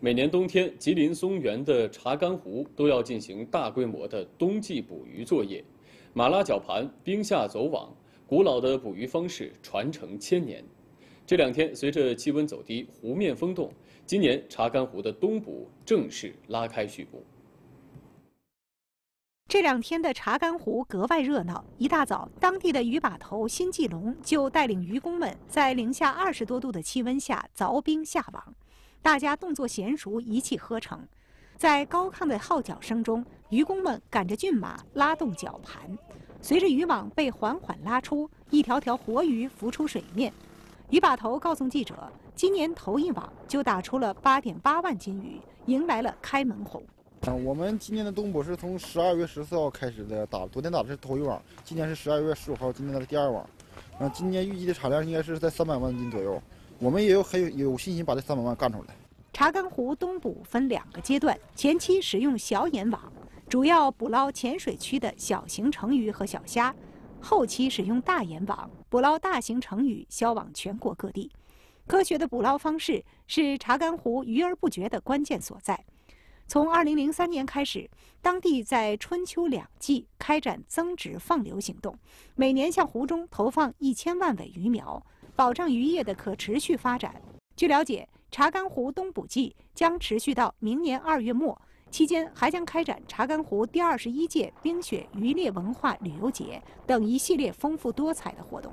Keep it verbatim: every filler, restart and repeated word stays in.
每年冬天，吉林松原的查干湖都要进行大规模的冬季捕鱼作业，马拉绞盘、冰下走网，古老的捕鱼方式传承千年。这两天，随着气温走低，湖面风动，今年查干湖的冬捕正式拉开序幕。 这两天的查干湖格外热闹。一大早，当地的渔把头辛继龙就带领渔工们在零下二十多度的气温下凿冰下网，大家动作娴熟，一气呵成。在高亢的号角声中，渔工们赶着骏马拉动绞盘，随着渔网被缓缓拉出，一条条活鱼浮出水面。渔把头告诉记者，今年头一网就打出了八点八万斤鱼，迎来了开门红。 我们今年的冬捕是从十二月十四号开始的打，昨天打的是头一网，今年是十二月十五号，今天的第二网。嗯，今年预计的产量应该是在三百万斤左右，我们也有很有信心把这三百万干出来。查干湖冬捕分两个阶段，前期使用小眼网，主要捕捞浅水区的小型成鱼和小虾；后期使用大眼网，捕捞大型成鱼，销往全国各地。科学的捕捞方式是查干湖“鱼而不绝”的关键所在。 从二零零三年开始，当地在春秋两季开展增殖放流行动，每年向湖中投放一千万尾鱼苗，保障渔业的可持续发展。据了解，查干湖冬捕季将持续到明年二月末，期间还将开展查干湖第二十一届冰雪渔猎文化旅游节等一系列丰富多彩的活动。